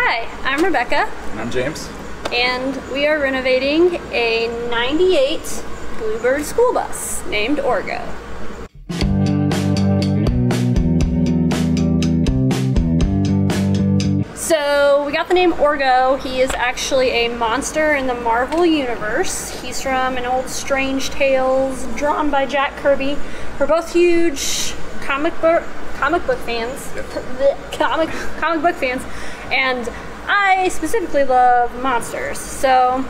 Hi, I'm Rebecca. And I'm James. And we are renovating a 98 Bluebird school bus named Orrgo. So we got the name Orrgo. He is actually a monster in the Marvel universe. He's from an old Strange Tales drawn by Jack Kirby. We're both huge comic book fans. Yep. comic book fans, and I specifically love monsters. So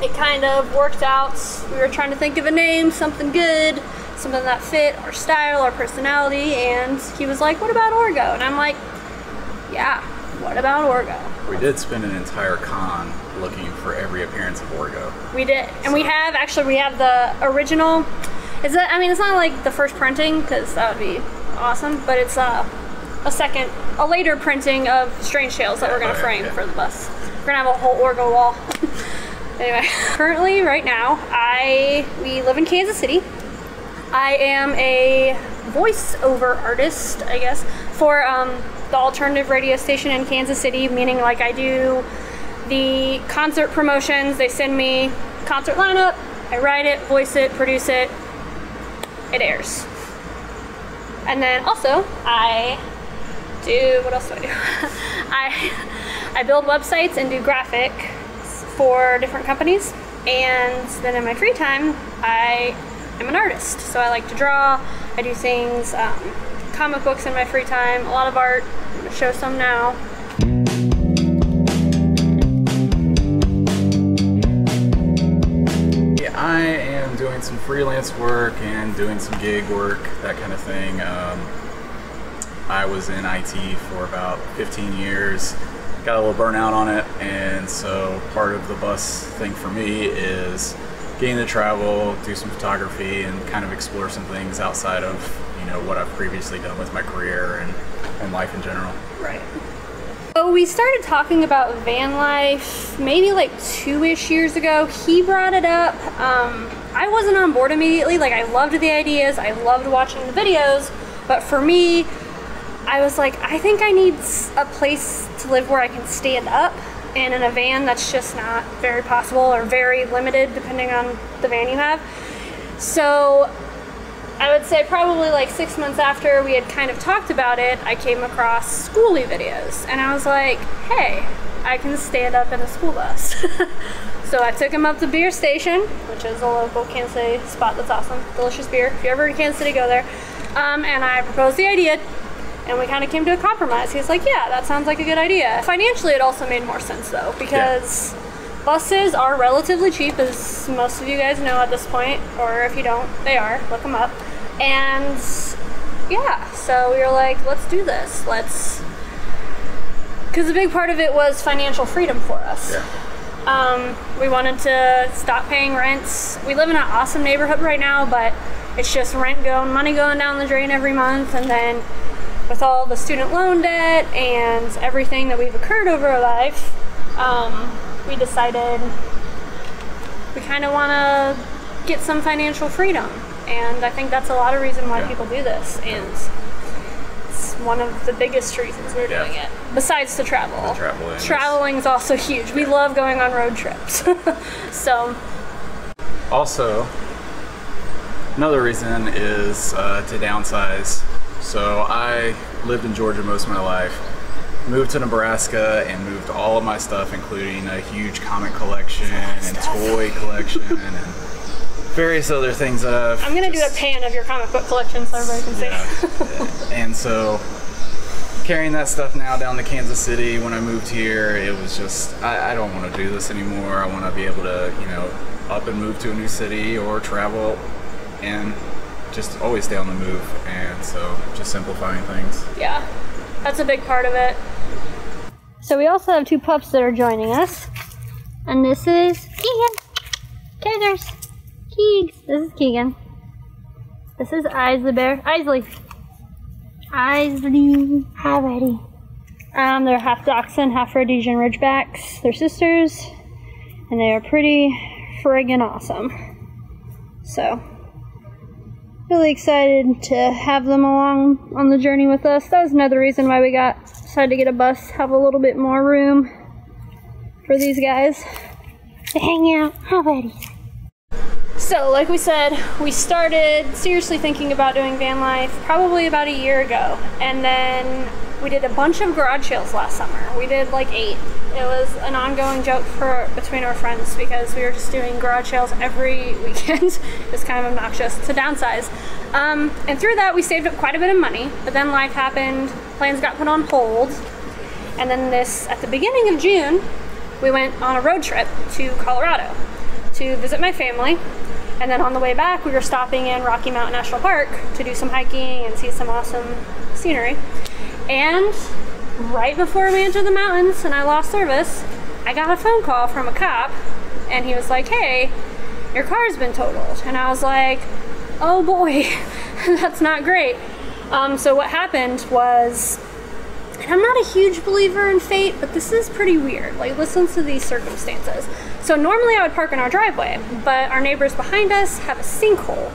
it kind of worked out. We were trying to think of a name, something good, something that fit our style, our personality, and he was like, "What about Orrgo?" And I'm like, "Yeah. What about Orrgo?" We did spend an entire con looking for every appearance of Orrgo. We did, and so we have the original. Is that? I mean, it's not like the first printing because that would be awesome, but it's a later printing of Strange Tales that we're gonna frame for the bus. We're gonna have a whole Orrgo wall. Anyway, currently, right now, we live in Kansas City. I am a voiceover artist, I guess, for the alternative radio station in Kansas City, meaning like I do the concert promotions. They send me concert lineup, I write it, voice it, produce it, it airs. And then also what else do I do? I build websites and do graphics for different companies. And then in my free time, I am an artist. So I like to draw, I do things, comic books in my free time, a lot of art. I'm gonna show some now. Yeah, I am doing some freelance work and doing some gig work, that kind of thing. I was in IT for about 15 years, got a little burnout on it, and so part of the bus thing for me is getting to travel, do some photography, and kind of explore some things outside of what I've previously done with my career and life in general. Right. So we started talking about van life maybe like 2-ish years ago. He brought it up. I wasn't on board immediately. Like, I loved the ideas, I loved watching the videos, but for me, I was like, I think I need a place to live where I can stand up, and in a van that's just not very possible or very limited depending on the van you have. So I would say probably like 6 months after we had kind of talked about it, I came across schoolie videos, and I was like, hey, I can stand up in a school bus. So I took him up to Beer Station, which is a local Kansas City spot that's awesome, delicious beer. If you're ever in Kansas City, go there. And I proposed the idea, and we kind of came to a compromise. He was like, yeah, that sounds like a good idea. Financially, it also made more sense though, because buses are relatively cheap, as most of you guys know at this point, or if you don't, they are. Look them up. And yeah, so we were like, let's do this. Because a big part of it was financial freedom for us. Yeah. We wanted to stop paying rents. We live in an awesome neighborhood right now, but it's just rent going, money going down the drain every month, and then with all the student loan debt and everything that we've incurred over our life, we decided we kind of want to get some financial freedom, and I think that's a lot of reason why people do this, and it's one of the biggest reasons we're doing it, besides the travel. Traveling is also huge. We love going on road trips. So also another reason is to downsize. So I lived in Georgia most of my life, moved to Nebraska, and moved all of my stuff, including a huge comic collection and toy collection and various other things that I've... I'm going to do a pan of your comic book collection so everybody can see. And so carrying that stuff now down to Kansas City, when I moved here, it was just, I don't want to do this anymore. I want to be able to, up and move to a new city or travel and just always stay on the move. And so just simplifying things. Yeah. That's a big part of it. So we also have two pups that are joining us. And this is Keegan. Okay, there's Keegs. This is Keegan. This is Isley Bear. Isley. Isley. Hi, buddy. They're half Dachshund, half Rhodesian Ridgebacks. They're sisters. And they are pretty friggin' awesome. So really excited to have them along on the journey with us. That was another reason why we got So I had to get a bus, have a little bit more room for these guys to hang out. How about it? So like we said, we started seriously thinking about doing van life probably about a year ago, and then we did a bunch of garage sales last summer. We did like 8. It was an ongoing joke between our friends because we were just doing garage sales every weekend. It's kind of obnoxious to downsize. And through that we saved up quite a bit of money, but then life happened, plans got put on hold, and then this, at the beginning of June, we went on a road trip to Colorado to visit my family. And then on the way back, we were stopping in Rocky Mountain National Park to do some hiking and see some awesome scenery. And right before we entered the mountains and I lost service, I got a phone call from a cop, and he was like, hey, your car's been totaled. And I was like, oh boy, that's not great. So what happened was, and I'm not a huge believer in fate, but this is pretty weird. Like, listen to these circumstances. So normally I would park in our driveway, but our neighbors behind us have a sinkhole,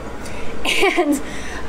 and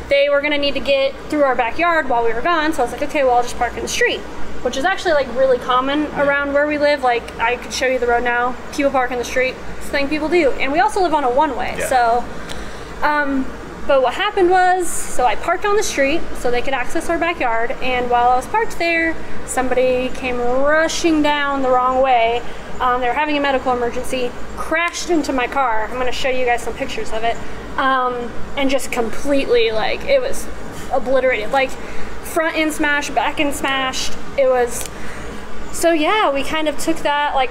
they were gonna need to get through our backyard while we were gone. So I was like, okay, well, I'll just park in the street, which is actually like really common around where we live. Like, I could show you the road now. People park in the street. It's the thing people do. And we also live on a one-way. Yeah. So, but what happened was, so I parked on the street so they could access our backyard, and while I was parked there, somebody came rushing down the wrong way. They were having a medical emergency, crashed into my car. I'm gonna show you guys some pictures of it. And just completely, like, it was obliterated. Like, front end smashed, back end smashed. It was, so yeah, we kind of took that, like,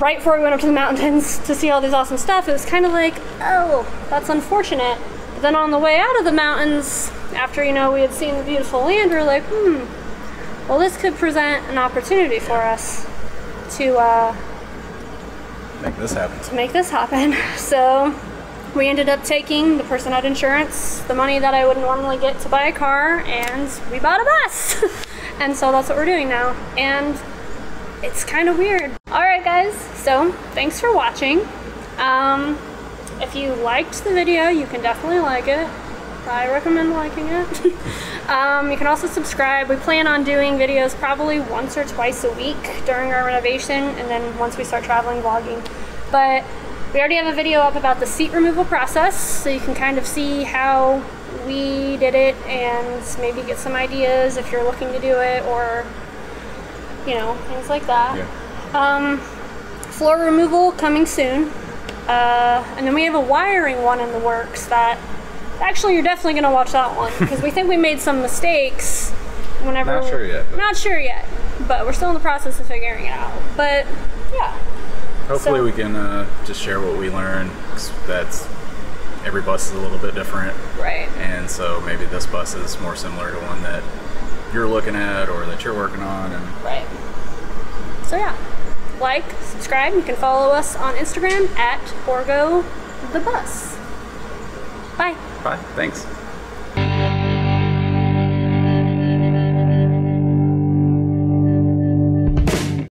right before we went up to the mountains to see all this awesome stuff. It was kind of like, oh, that's unfortunate. Then on the way out of the mountains, after, you know, we had seen the beautiful land, we were like, well, this could present an opportunity for us to make this happen. So we ended up taking, the person had insurance, the money that I would normally get to buy a car, and we bought a bus. And so that's what we're doing now, and it's kind of weird. All right guys, so thanks for watching. If you liked the video, you can definitely like it. I recommend liking it. You can also subscribe. We plan on doing videos probably once or twice a week during our renovation, and then once we start traveling, vlogging. But we already have a video up about the seat removal process, so you can kind of see how we did it and maybe get some ideas if you're looking to do it, or, you know, things like that. Yeah. Floor removal coming soon. And then we have a wiring one in the works that, actually, you're definitely going to watch that one because we think we made some mistakes whenever. Not sure yet. Not sure yet, but we're still in the process of figuring it out. But yeah. Hopefully so, we can just share what we learn. That's, every bus is a little bit different. Right. And so maybe this bus is more similar to one that you're looking at or that you're working on. And right. So yeah. Like, subscribe. You can follow us on Instagram at Orrgo the Bus. Bye. Bye. Thanks.